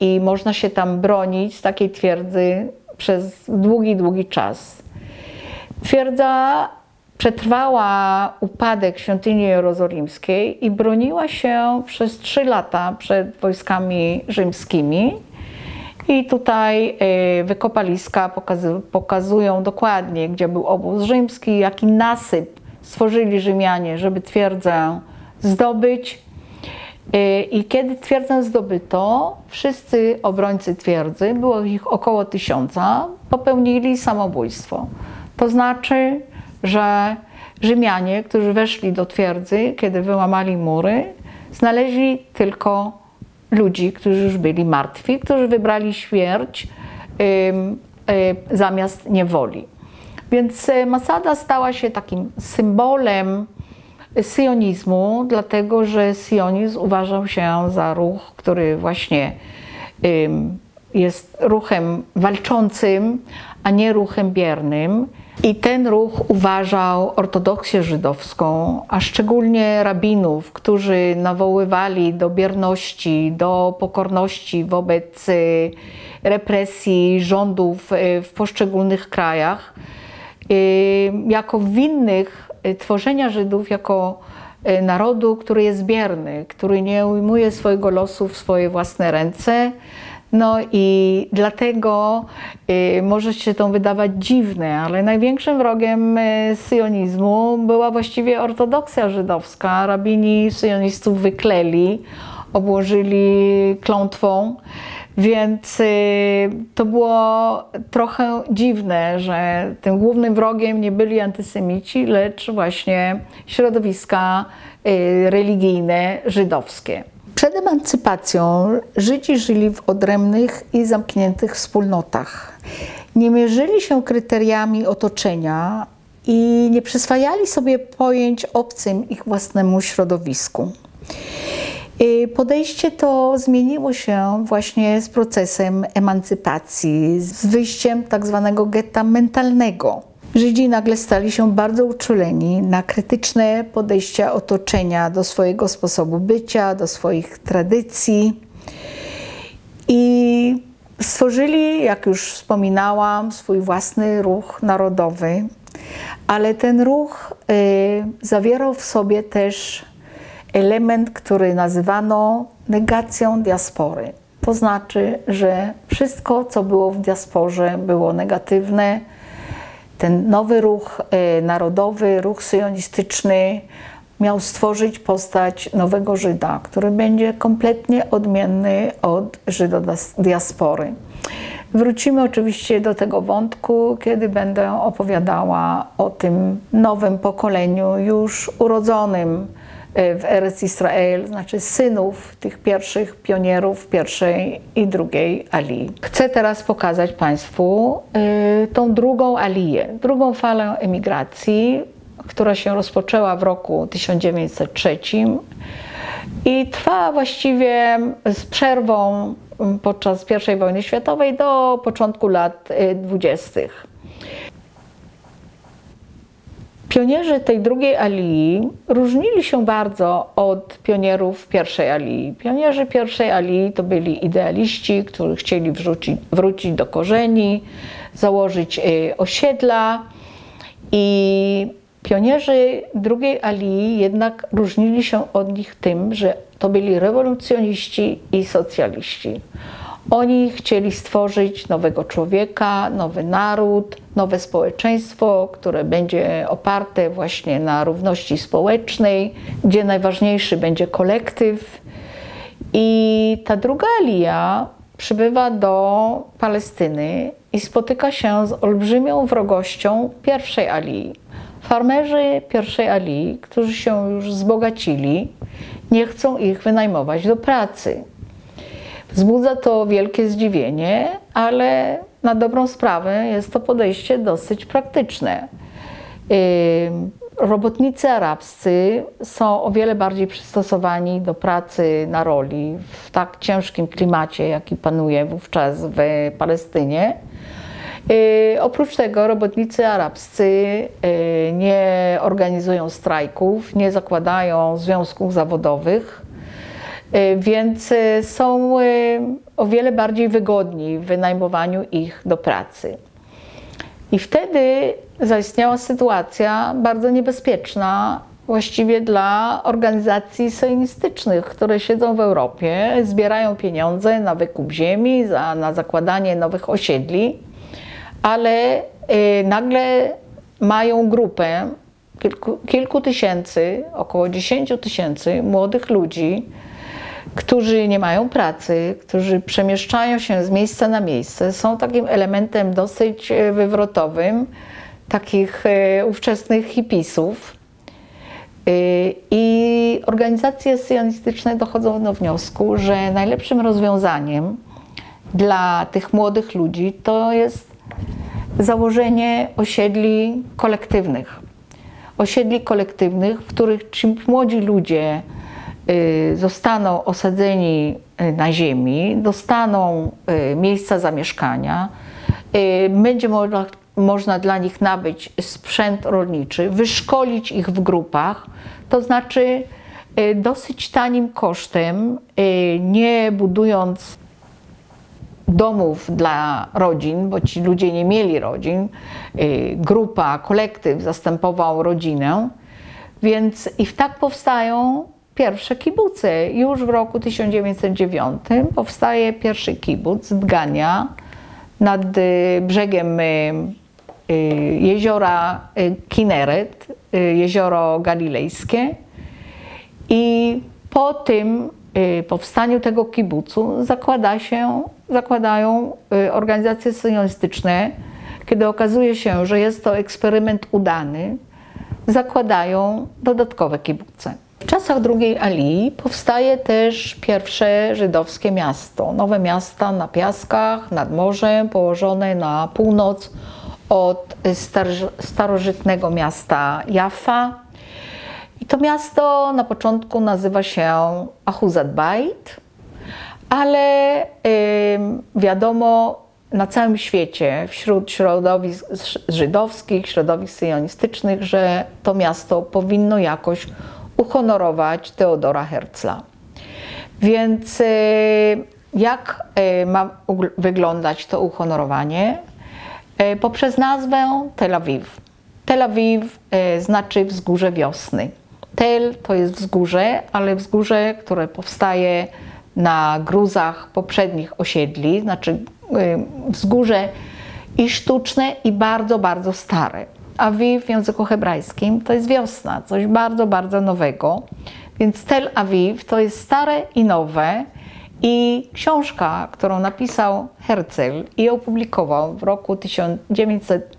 i można się tam bronić z takiej twierdzy przez długi, długi czas. Twierdza przetrwała upadek świątyni jerozolimskiej i broniła się przez trzy lata przed wojskami rzymskimi. I tutaj wykopaliska pokazują dokładnie, gdzie był obóz rzymski, jaki nasyp stworzyli Rzymianie, żeby twierdzę zdobyć. I kiedy twierdzę zdobyto, wszyscy obrońcy twierdzy, było ich około tysiąca, popełnili samobójstwo. To znaczy, że Rzymianie, którzy weszli do twierdzy, kiedy wyłamali mury, znaleźli tylko ludzi, którzy już byli martwi, którzy wybrali śmierć y, y, zamiast niewoli. Więc Masada stała się takim symbolem syjonizmu, dlatego że syjonizm uważał się za ruch, który właśnie y, jest ruchem walczącym, a nie ruchem biernym. I ten ruch uważał ortodoksję żydowską, a szczególnie rabinów, którzy nawoływali do bierności, do pokorności wobec represji rządów w poszczególnych krajach, jako winnych tworzenia Żydów jako narodu, który jest bierny, który nie ujmuje swojego losu w swoje własne ręce. No i dlatego y, może się to wydawać dziwne, ale największym wrogiem y, syjonizmu była właściwie ortodoksja żydowska. Rabini syjonistów wykleli, obłożyli klątwą, więc y, to było trochę dziwne, że tym głównym wrogiem nie byli antysemici, lecz właśnie środowiska y, religijne żydowskie. Przed emancypacją Żydzi żyli w odrębnych i zamkniętych wspólnotach. Nie mierzyli się kryteriami otoczenia i nie przyswajali sobie pojęć obcym ich własnemu środowisku. Podejście to zmieniło się właśnie z procesem emancypacji, z wyjściem tzw. getta mentalnego. Żydzi nagle stali się bardzo uczuleni na krytyczne podejścia otoczenia do swojego sposobu bycia, do swoich tradycji i stworzyli, jak już wspominałam, swój własny ruch narodowy, ale ten ruch y, zawierał w sobie też element, który nazywano negacją diaspory. To znaczy, że wszystko, co było w diasporze, było negatywne. Ten nowy ruch narodowy, ruch syjonistyczny miał stworzyć postać nowego Żyda, który będzie kompletnie odmienny od Żyda diaspory. Wrócimy oczywiście do tego wątku, kiedy będę opowiadała o tym nowym pokoleniu już urodzonym w Eretz Izrael, znaczy synów tych pierwszych pionierów pierwszej i drugiej Alii. Chcę teraz pokazać Państwu y, tą drugą Aliję, drugą falę emigracji, która się rozpoczęła w roku tysiąc dziewięćset trzecim i trwała właściwie z przerwą podczas pierwszej wojny światowej do początku lat dwudziestych. Pionierzy tej drugiej alii różnili się bardzo od pionierów pierwszej alii. Pionierzy pierwszej alii to byli idealiści, którzy chcieli wrzucić, wrócić do korzeni, założyć osiedla. I pionierzy drugiej alii jednak różnili się od nich tym, że to byli rewolucjoniści i socjaliści. Oni chcieli stworzyć nowego człowieka, nowy naród, nowe społeczeństwo, które będzie oparte właśnie na równości społecznej, gdzie najważniejszy będzie kolektyw. I ta druga alia przybywa do Palestyny i spotyka się z olbrzymią wrogością pierwszej alii. Farmerzy pierwszej alii, którzy się już wzbogacili, nie chcą ich wynajmować do pracy. Wzbudza to wielkie zdziwienie, ale na dobrą sprawę jest to podejście dosyć praktyczne. Robotnicy arabscy są o wiele bardziej przystosowani do pracy na roli w tak ciężkim klimacie, jaki panuje wówczas w Palestynie. Oprócz tego robotnicy arabscy nie organizują strajków, nie zakładają związków zawodowych, więc są o wiele bardziej wygodni w wynajmowaniu ich do pracy. I wtedy zaistniała sytuacja bardzo niebezpieczna właściwie dla organizacji syjonistycznych, które siedzą w Europie, zbierają pieniądze na wykup ziemi, za, na zakładanie nowych osiedli, ale nagle mają grupę kilku, kilku tysięcy, około dziesięciu tysięcy młodych ludzi, którzy nie mają pracy, którzy przemieszczają się z miejsca na miejsce, są takim elementem dosyć wywrotowym, takich ówczesnych hipisów. I organizacje syjonistyczne dochodzą do wniosku, że najlepszym rozwiązaniem dla tych młodych ludzi to jest założenie osiedli kolektywnych. Osiedli kolektywnych, w których ci młodzi ludzie zostaną osadzeni na ziemi, dostaną miejsca zamieszkania, będzie można, można dla nich nabyć sprzęt rolniczy, wyszkolić ich w grupach, to znaczy dosyć tanim kosztem, nie budując domów dla rodzin, bo ci ludzie nie mieli rodzin, grupa, kolektyw zastępował rodzinę, więc i tak powstają pierwsze kibuce. Już w roku tysiąc dziewięćset dziewiątym powstaje pierwszy kibuc Dgania nad brzegiem jeziora Kineret, jezioro galilejskie. I po tym powstaniu tego kibucu zakłada się, zakładają organizacje syjonistyczne, kiedy okazuje się, że jest to eksperyment udany, zakładają dodatkowe kibuce. W czasach drugiej alii powstaje też pierwsze żydowskie miasto. Nowe miasta na piaskach, nad morzem, położone na północ od starożytnego miasta Jaffa. I to miasto na początku nazywa się Ahuzatbajt, ale yy, wiadomo, na całym świecie, wśród środowisk żydowskich, środowisk syjonistycznych, że to miasto powinno jakoś uhonorować Theodora Herzla. Więc jak ma wyglądać to uhonorowanie? Poprzez nazwę Tel Awiw. Tel Awiw znaczy wzgórze wiosny. Tel to jest wzgórze, ale wzgórze, które powstaje na gruzach poprzednich osiedli, znaczy wzgórze i sztuczne, i bardzo, bardzo stare. Awiw w języku hebrajskim to jest wiosna, coś bardzo, bardzo nowego. Więc Tel Awiw to jest stare i nowe. I książka, którą napisał Herzl i opublikował w roku tysiąc dziewięćset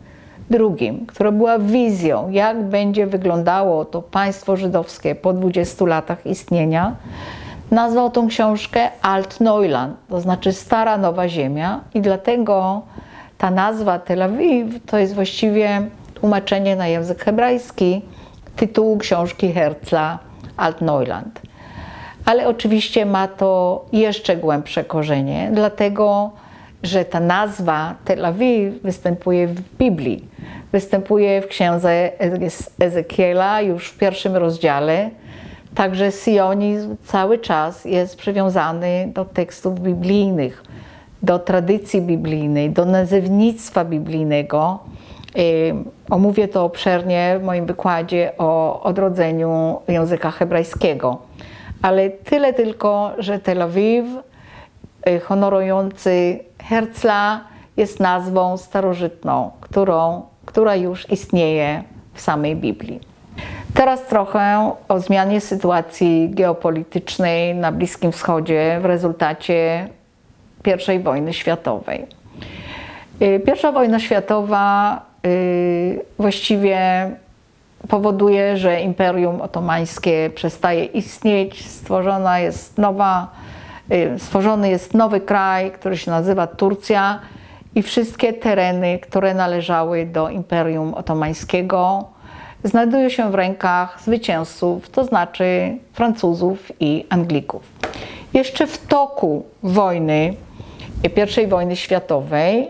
drugiego, która była wizją, jak będzie wyglądało to państwo żydowskie po dwudziestu latach istnienia, nazwał tą książkę Alt Neuland, to znaczy Stara Nowa Ziemia. I dlatego ta nazwa Tel Awiw to jest właściwie tłumaczenie na język hebrajski tytułu książki Herzla Alt Neuland. Ale oczywiście ma to jeszcze głębsze korzenie, dlatego że ta nazwa Tel Awiw występuje w Biblii. Występuje w księdze Ezekiela już w pierwszym rozdziale. Także syjonizm cały czas jest przywiązany do tekstów biblijnych, do tradycji biblijnej, do nazewnictwa biblijnego. Omówię to obszernie w moim wykładzie o odrodzeniu języka hebrajskiego. Ale tyle tylko, że Tel Awiw honorujący Herzla jest nazwą starożytną, którą, która już istnieje w samej Biblii. Teraz trochę o zmianie sytuacji geopolitycznej na Bliskim Wschodzie w rezultacie pierwszej wojny światowej. Pierwsza wojna światowa właściwie powoduje, że Imperium Otomańskie przestaje istnieć, stworzona jest nowa, stworzony jest nowy kraj, który się nazywa Turcja i wszystkie tereny, które należały do Imperium Otomańskiego, znajdują się w rękach zwycięzców, to znaczy Francuzów i Anglików. Jeszcze w toku wojny, pierwszej wojny światowej,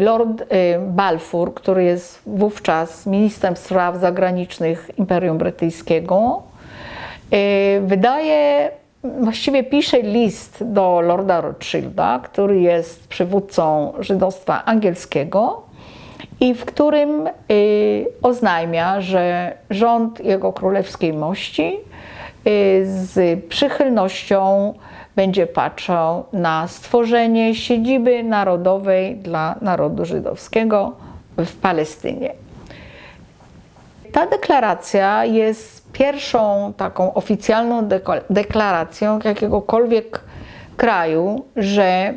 Lord Balfour, który jest wówczas ministrem spraw zagranicznych Imperium Brytyjskiego, wydaje, właściwie pisze list do Lorda Rothschilda, który jest przywódcą żydostwa angielskiego i w którym oznajmia, że rząd jego królewskiej mości z przychylnością będzie patrzył na stworzenie siedziby narodowej dla narodu żydowskiego w Palestynie. Ta deklaracja jest pierwszą taką oficjalną deklaracją jakiegokolwiek kraju, że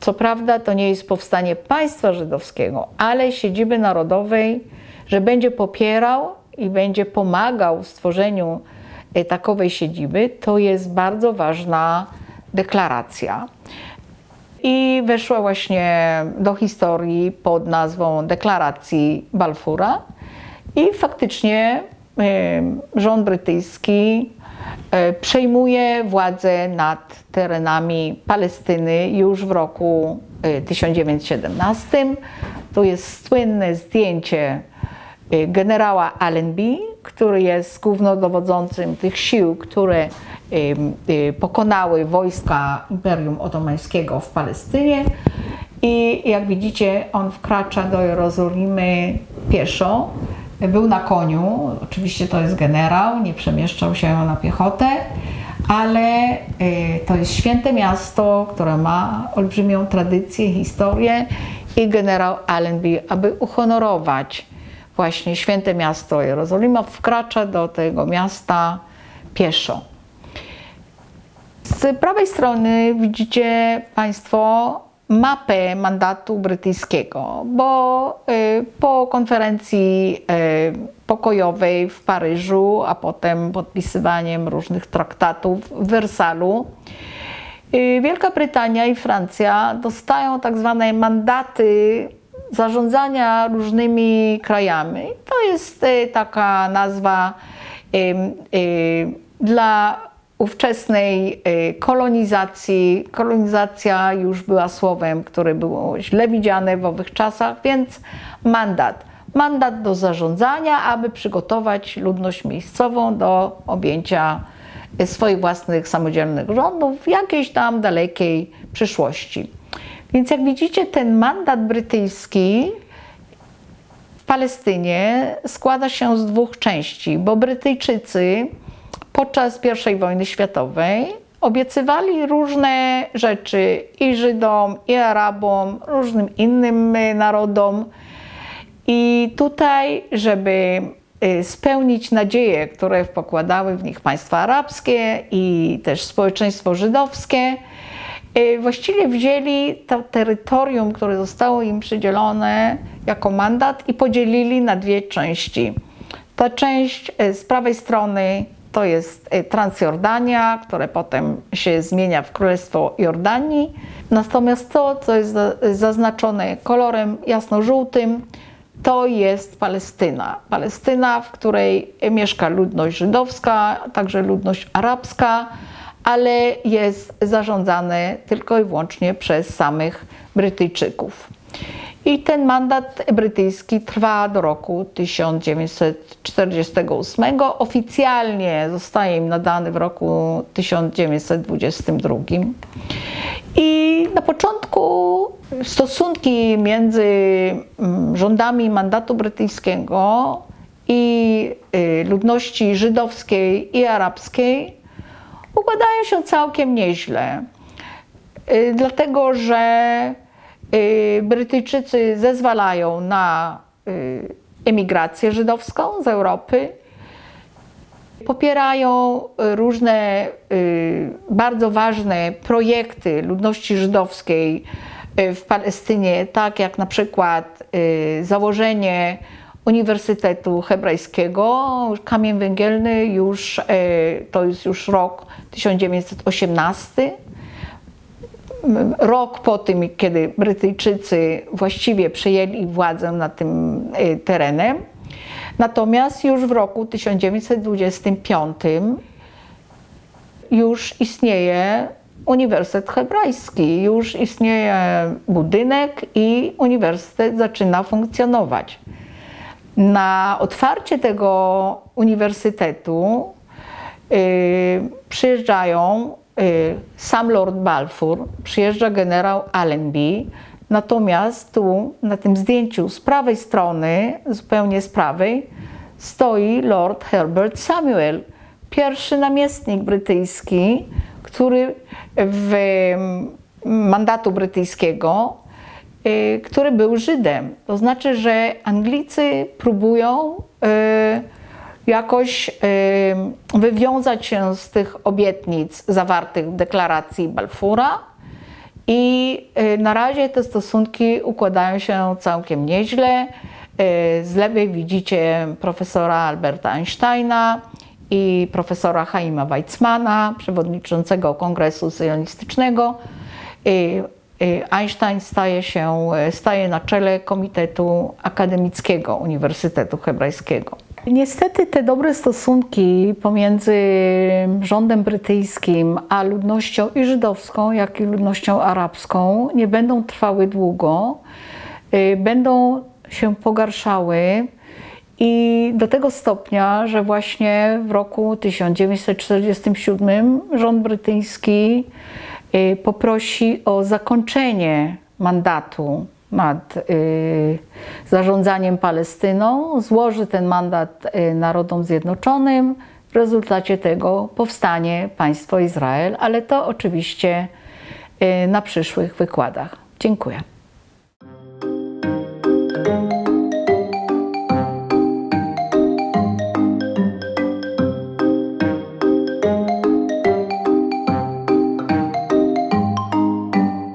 co prawda to nie jest powstanie państwa żydowskiego, ale siedziby narodowej, że będzie popierał i będzie pomagał w stworzeniu takowej siedziby. To jest bardzo ważna deklaracja i weszła właśnie do historii pod nazwą Deklaracji Balfoura i faktycznie rząd brytyjski przejmuje władzę nad terenami Palestyny już w roku tysiąc dziewięćset siedemnastym. Tu jest słynne zdjęcie generała Allenby, który jest głównodowodzącym tych sił, które pokonały wojska Imperium Otomańskiego w Palestynie. I jak widzicie, on wkracza do Jerozolimy pieszo. Był na koniu, oczywiście to jest generał, nie przemieszczał się na piechotę, ale to jest święte miasto, które ma olbrzymią tradycję, historię i generał Allenby, aby uhonorować właśnie święte miasto Jerozolima, wkracza do tego miasta pieszo. Z prawej strony widzicie Państwo mapę mandatu brytyjskiego, bo po konferencji pokojowej w Paryżu, a potem podpisywaniem różnych traktatów w Wersalu, Wielka Brytania i Francja dostają tak zwane mandaty zarządzania różnymi krajami. To jest taka nazwa dla ówczesnej kolonizacji. Kolonizacja już była słowem, które było źle widziane w owych czasach, więc mandat. Mandat do zarządzania, aby przygotować ludność miejscową do objęcia swoich własnych samodzielnych rządów w jakiejś tam dalekiej przyszłości. Więc jak widzicie, ten mandat brytyjski w Palestynie składa się z dwóch części, bo Brytyjczycy podczas pierwszej wojny światowej obiecywali różne rzeczy i Żydom, i Arabom, różnym innym narodom. I tutaj, żeby spełnić nadzieje, które pokładały w nich państwa arabskie i też społeczeństwo żydowskie, właściwie wzięli to terytorium, które zostało im przydzielone jako mandat i podzielili na dwie części. Ta część z prawej strony to jest Transjordania, które potem się zmienia w Królestwo Jordanii. Natomiast to, co jest zaznaczone kolorem jasno-żółtym, to jest Palestyna. Palestyna, w której mieszka ludność żydowska, a także ludność arabska, ale jest zarządzany tylko i wyłącznie przez samych Brytyjczyków. I ten mandat brytyjski trwa do roku tysiąc dziewięćset czterdziestego ósmego. Oficjalnie zostaje im nadany w roku tysiąc dziewięćset dwudziestym drugim. I na początku stosunki między rządami mandatu brytyjskiego i ludności żydowskiej i arabskiej układają się całkiem nieźle, dlatego że Brytyjczycy zezwalają na emigrację żydowską z Europy, popierają różne bardzo ważne projekty ludności żydowskiej w Palestynie, tak jak na przykład założenie Uniwersytetu Hebrajskiego, kamień węgielny, już, to jest już rok tysiąc dziewięćset osiemnasty. Rok po tym, kiedy Brytyjczycy właściwie przejęli władzę nad tym terenem. Natomiast już w roku tysiąc dziewięćset dwudziestym piątym już istnieje Uniwersytet Hebrajski, już istnieje budynek i uniwersytet zaczyna funkcjonować. Na otwarcie tego uniwersytetu yy, przyjeżdżają sam Lord Balfour, przyjeżdża generał Allenby, natomiast tu na tym zdjęciu z prawej strony, zupełnie z prawej, stoi Lord Herbert Samuel, pierwszy namiestnik brytyjski, który w mandatu brytyjskiego, który był Żydem. To znaczy, że Anglicy próbują jakoś y, wywiązać się z tych obietnic zawartych w deklaracji Balfoura i y, na razie te stosunki układają się całkiem nieźle. Y, z lewej widzicie profesora Alberta Einsteina i profesora Chaima Weizmana, przewodniczącego Kongresu Syjonistycznego. Y, y, Einstein staje, się, staje na czele Komitetu Akademickiego Uniwersytetu Hebrajskiego. Niestety te dobre stosunki pomiędzy rządem brytyjskim a ludnością i żydowską, jak i ludnością arabską nie będą trwały długo, będą się pogarszały i do tego stopnia, że właśnie w roku tysiąc dziewięćset czterdziestym siódmym rząd brytyjski poprosi o zakończenie mandatu nad y, zarządzaniem Palestyną, złoży ten mandat y, Narodom Zjednoczonym, w rezultacie tego powstanie państwo Izrael, ale to oczywiście y, na przyszłych wykładach. Dziękuję.